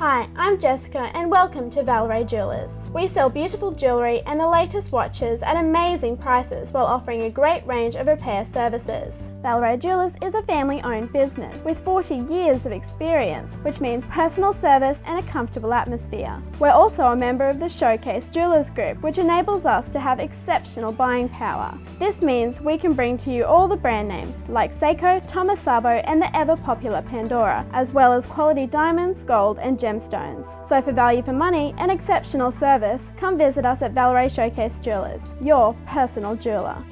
Hi, I'm Jessica and welcome to Val-Ray Jewellers. We sell beautiful jewellery and the latest watches at amazing prices while offering a great range of repair services. Val-Ray Jewellers is a family-owned business with 40 years of experience, which means personal service and a comfortable atmosphere. We're also a member of the Showcase Jewellers Group, which enables us to have exceptional buying power. This means we can bring to you all the brand names like Seiko, Thomas Szabo and the ever-popular Pandora, as well as quality diamonds, gold and gemstones. So for value for money and exceptional service, come visit us at Val-Ray Showcase Jewellers, your personal jeweller.